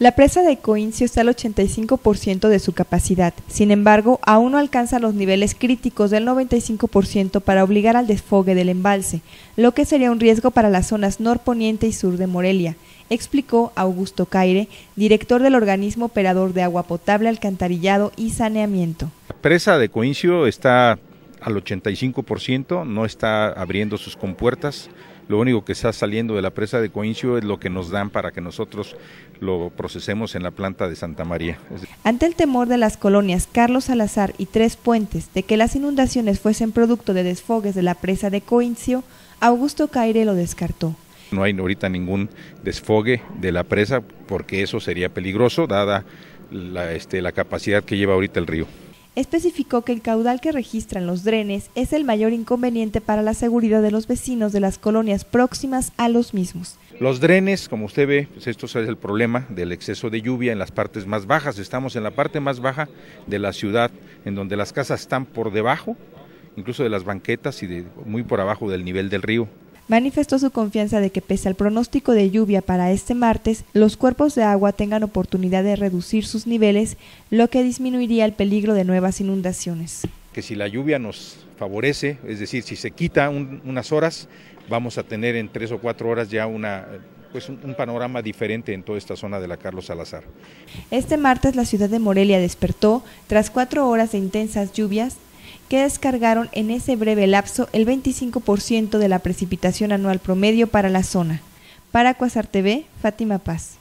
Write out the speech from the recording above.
La presa de Cointzio está al 85% de su capacidad. Sin embargo, aún no alcanza los niveles críticos del 95% para obligar al desfogue del embalse, lo que sería un riesgo para las zonas norponiente y sur de Morelia, explicó Augusto Caire, director del organismo operador de agua potable, alcantarillado y saneamiento. La presa de Cointzio está al 85%, no está abriendo sus compuertas. Lo único que está saliendo de la presa de Cointzio es lo que nos dan para que nosotros lo procesemos en la planta de Santa María. Ante el temor de las colonias Carlos Salazar y Tres Puentes de que las inundaciones fuesen producto de desfogues de la presa de Cointzio, Augusto Caire lo descartó. No hay ahorita ningún desfogue de la presa porque eso sería peligroso dada la capacidad que lleva ahorita el río. Especificó que el caudal que registran los drenes es el mayor inconveniente para la seguridad de los vecinos de las colonias próximas a los mismos. Los drenes, como usted ve, pues esto es el problema del exceso de lluvia en las partes más bajas. Estamos en la parte más baja de la ciudad, en donde las casas están por debajo, incluso de las banquetas y muy por abajo del nivel del río. Manifestó su confianza de que pese al pronóstico de lluvia para este martes, los cuerpos de agua tengan oportunidad de reducir sus niveles, lo que disminuiría el peligro de nuevas inundaciones. Que si la lluvia nos favorece, es decir, si se quita unas horas, vamos a tener en 3 o 4 horas ya un panorama diferente en toda esta zona de la Carlos Salazar. Este martes la ciudad de Morelia despertó tras 4 horas de intensas lluvias, que descargaron en ese breve lapso el 25% de la precipitación anual promedio para la zona. Para Cuasar TV, Fátima Paz.